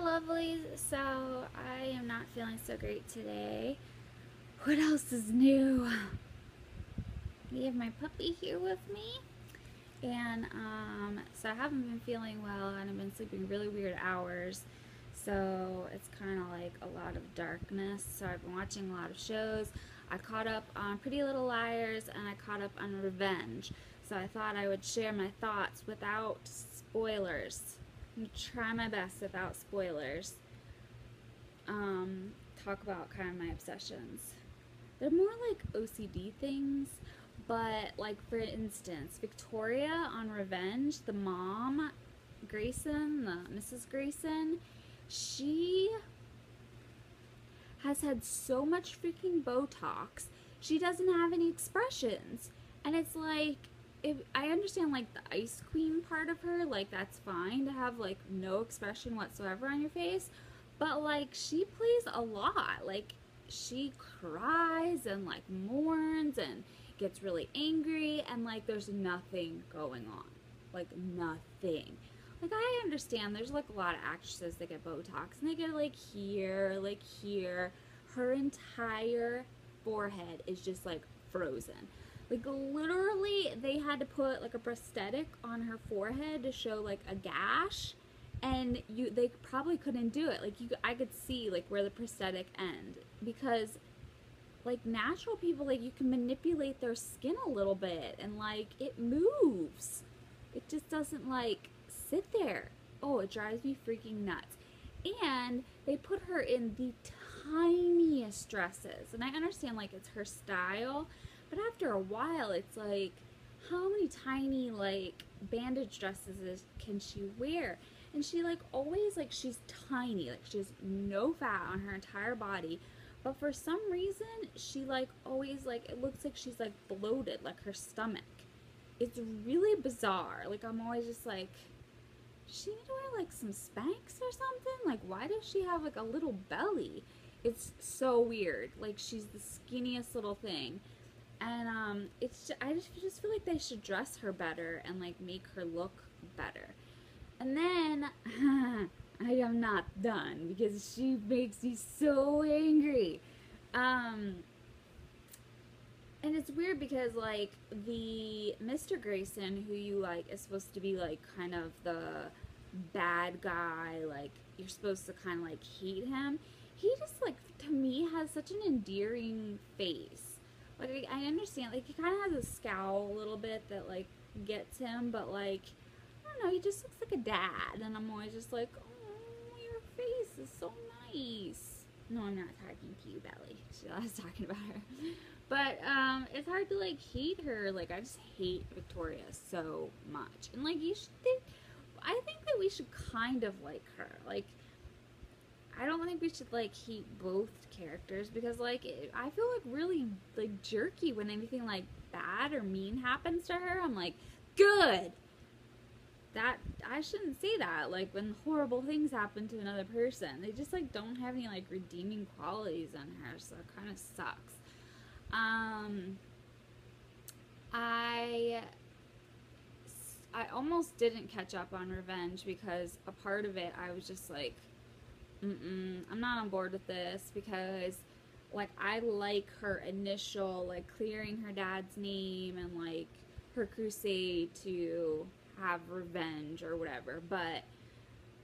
lovelies, so I am not feeling so great today. What else is new? We have my puppy here with me, and so I haven't been feeling well, and I've been sleeping really weird hours, so it's kind of like a lot of darkness. So I've been watching a lot of shows. I caught up on Pretty Little Liars, and I caught up on Revenge, so I thought I would share my thoughts without spoilers. I'm gonna try my best without spoilers. Talk about kind of my obsessions. They're more like OCD things, but like for instance, Victoria on Revenge, the mom, Grayson, the Mrs. Grayson, she has had so much freaking Botox, she doesn't have any expressions. And it's like, if I understand like the ice queen part of her, like that's fine to have like no expression whatsoever on your face, but like she plays a lot. Like she cries and like mourns and gets really angry, and like there's nothing going on, like nothing. Like I understand there's like a lot of actresses that get Botox and they get like here, her entire forehead is just like frozen. Like literally they had to put like a prosthetic on her forehead to show like a gash, and they probably couldn't do it. Like I could see like where the prosthetic end, because like natural people, like you can manipulate their skin a little bit and like it moves. It just doesn't like sit there. Oh, it drives me freaking nuts. And they put her in the tiniest dresses, and I understand like it's her style, but after a while, it's like, how many tiny like bandage dresses can she wear? And she like always, like she's tiny, like she has no fat on her entire body, but for some reason she like always, like it looks like she's like bloated, like her stomach. It's really bizarre. Like I'm always just like, does she need to wear like some Spanx or something? Like why does she have like a little belly? It's so weird. Like she's the skinniest little thing. And I just feel like they should dress her better and like make her look better. And then I am not done, because she makes me so angry. And it's weird because like the Mr. Grayson, who you like is supposed to be like kind of the bad guy, like you're supposed to kind of like hate him, he just like to me has such an endearing face. Like, I understand, like, he kind of has a scowl a little bit that, like, gets him, but, like, I don't know, he just looks like a dad, and I'm always just like, oh, your face is so nice. No, I'm not talking to you, Belly. I was talking about her. But, it's hard to, like, hate her. Like, I just hate Victoria so much. And, like, you should think, I think that we should kind of like her. Like, I don't think we should like hate both characters, because like I feel like really like jerky when anything like bad or mean happens to her. I'm like, good. That I shouldn't say that. Like when horrible things happen to another person, they just like don't have any like redeeming qualities on her, so it kind of sucks. I almost didn't catch up on Revenge, because a part of it I was just like, I'm not on board with this, because like I like her initial like clearing her dad's name and like her crusade to have revenge or whatever, but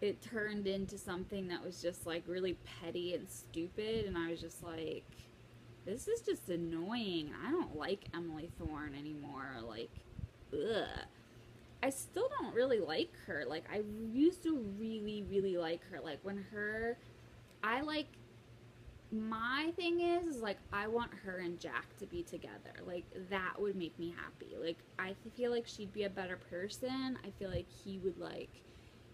it turned into something that was just like really petty and stupid, and I was just like, this is just annoying. I don't like Emily Thorne anymore. Like, ugh. I still don't really like her. Like I used to really, really like her. Like when her, I like, my thing is like I want her and Jack to be together. Like that would make me happy. Like I feel like she'd be a better person. I feel like he would like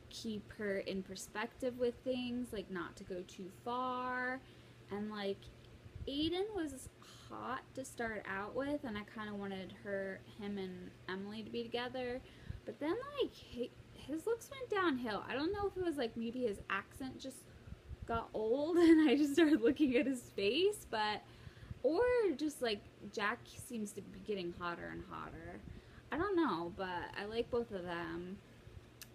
keep her in perspective with things, like not to go too far. And like Aiden was hot to start out with, and I kind of wanted him and Emily to be together. But then, like, his looks went downhill. I don't know if it was, like, maybe his accent just got old and I just started looking at his face, but, or just, like, Jack seems to be getting hotter and hotter. I don't know, but I like both of them.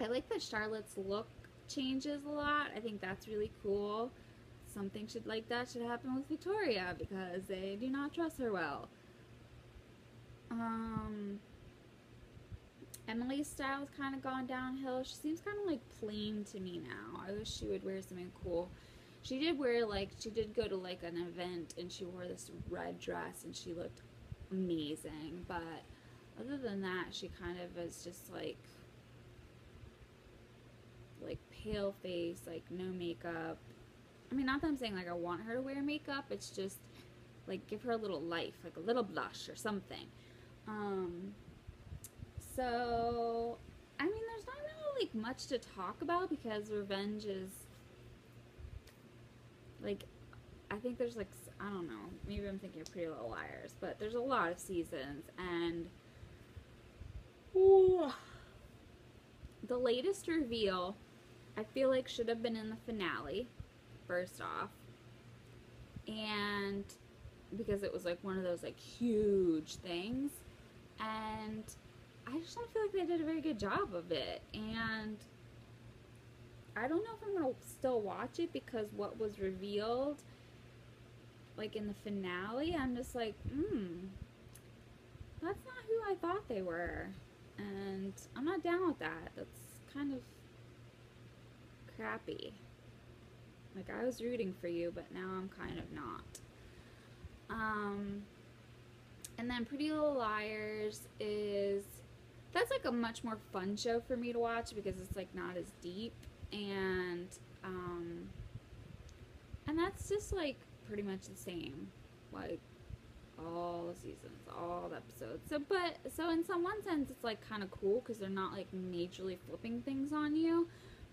I like that Charlotte's look changes a lot. I think that's really cool. Something like that should happen with Victoria because they do not dress her well. Emily's style's kind of gone downhill. She seems kind of like plain to me now. I wish she would wear something cool. She did wear she did go to like an event and she wore this red dress and she looked amazing. But other than that, she kind of is just like pale face, like no makeup. I mean, not that I'm saying like I want her to wear makeup. It's just like give her a little life, like a little blush or something. So, I mean, there's not really like much to talk about because Revenge is like, I think there's like, I don't know, maybe I'm thinking of Pretty Little Liars, but there's a lot of seasons, and ooh, the latest reveal I feel like should have been in the finale first off, and because it was like one of those like huge things, and I just don't feel like they did a very good job of it, and I don't know if I'm gonna still watch it because what was revealed like in the finale, I'm just like, that's not who I thought they were, and I'm not down with that. That's kind of crappy. Like, I was rooting for you, but now I'm kind of not. And then Pretty Little Liars is, that's like a much more fun show for me to watch because it's like not as deep, and that's just like pretty much the same, like all seasons, all the episodes. So, but, so in one sense it's like kind of cool because they're not like majorly flipping things on you,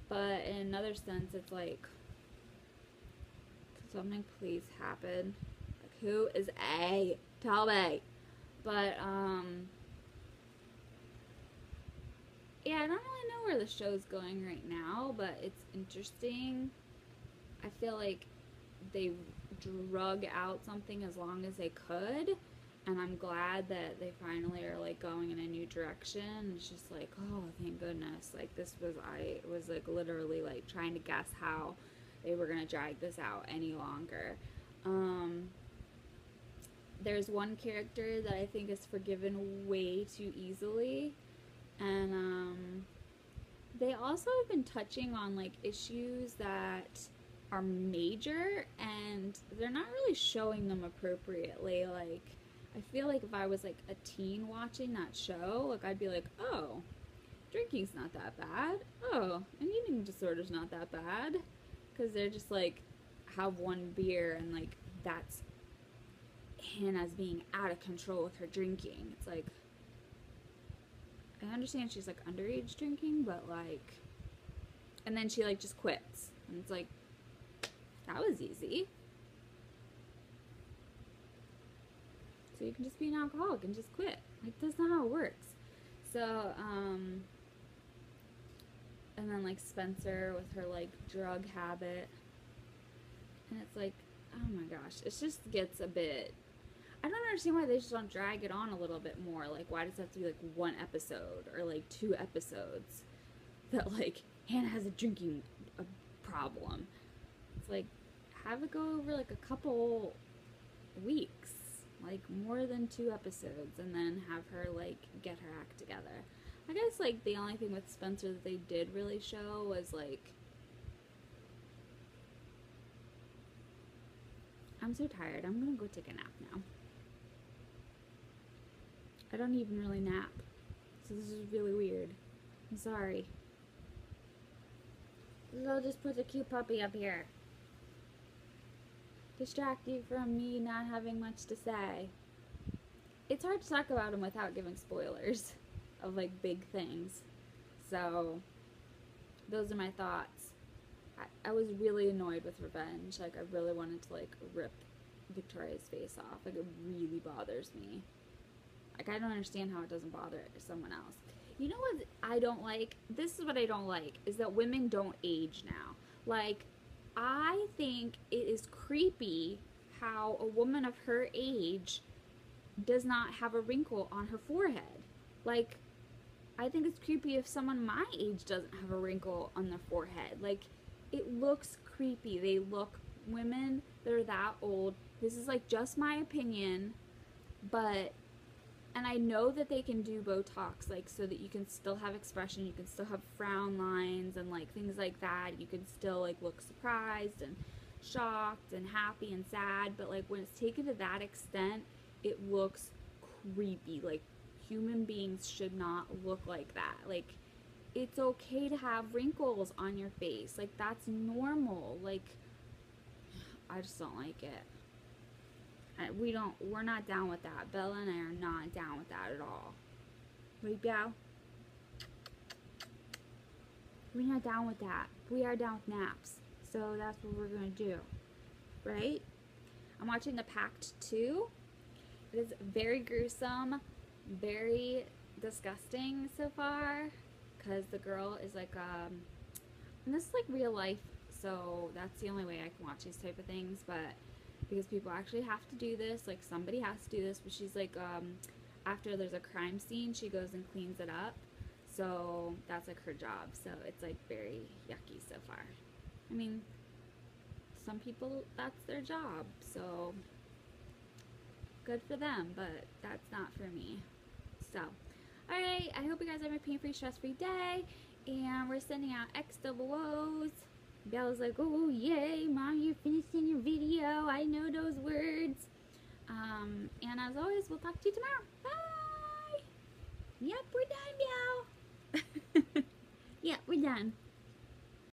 but in another sense it's like, could something please happen? Like, who is A? Talbot. But, yeah, I don't really know where the show's going right now, but it's interesting. I feel like they drug out something as long as they could, and I'm glad that they finally are like going in a new direction. It's just like, oh, thank goodness. Like, this was, I was like literally like trying to guess how they were gonna drag this out any longer. There's one character that I think is forgiven way too easily, and they also have been touching on like issues that are major and they're not really showing them appropriately. Like, I feel like if I was like a teen watching that show, like I'd be like, oh, drinking's not that bad, oh, an eating disorder's not that bad, because they're just like have one beer and like that's Hannah's being out of control with her drinking. It's like, I understand she's like underage drinking, but like, and then she like just quits, and it's like, that was easy. So you can just be an alcoholic and just quit. Like, that's not how it works. So and then like Spencer with her like drug habit, and it's like, oh my gosh, it just gets a bit, I don't understand why they just don't drag it on a little bit more. Like, why does it have to be like one episode or like two episodes that like Hannah has a drinking problem? It's like, have it go over like a couple weeks, like more than two episodes, and then have her like get her act together. I guess like the only thing with Spencer that they did really show was like, I'm so tired, I'm gonna go take a nap now. I don't even really nap, so this is really weird. I'm sorry. I'll just put the cute puppy up here. Distract you from me not having much to say. It's hard to talk about him without giving spoilers of like big things. So, those are my thoughts. I was really annoyed with Revenge. Like, I really wanted to like rip Victoria's face off. Like, it really bothers me. Like, I don't understand how it doesn't bother someone else. You know what I don't like? This is what I don't like, is that women don't age now. Like, I think it is creepy how a woman of her age does not have a wrinkle on her forehead. Like, I think it's creepy if someone my age doesn't have a wrinkle on their forehead. Like, it looks creepy. They look, women that are that old, this is like just my opinion, but, and I know that they can do Botox, like, so that you can still have expression, you can still have frown lines and like things like that. You can still like look surprised and shocked and happy and sad, but like when it's taken to that extent, it looks creepy. Like, human beings should not look like that. Like, it's okay to have wrinkles on your face. Like, that's normal. Like, I just don't like it. We're not down with that. Bella and I are not down with that at all. Right, Belle? We're not down with that. We are down with naps. So that's what we're gonna do, right? I'm watching The Pact 2. It is very gruesome, very disgusting so far, because the girl is like, and this is like real life, so that's the only way I can watch these type of things, but because people actually have to do this, like somebody has to do this, but she's like, after there's a crime scene, she goes and cleans it up, so that's like her job, so it's like very yucky so far. I mean, some people, that's their job, so good for them, but that's not for me. So, alright, I hope you guys have a pain-free, stress-free day, and we're sending out XOOs. Bella's like, oh, yay, Mom, you're finishing your video. I know those words. And as always, we'll talk to you tomorrow. Bye! Yep, we're done, Belle. Yeah, we're done.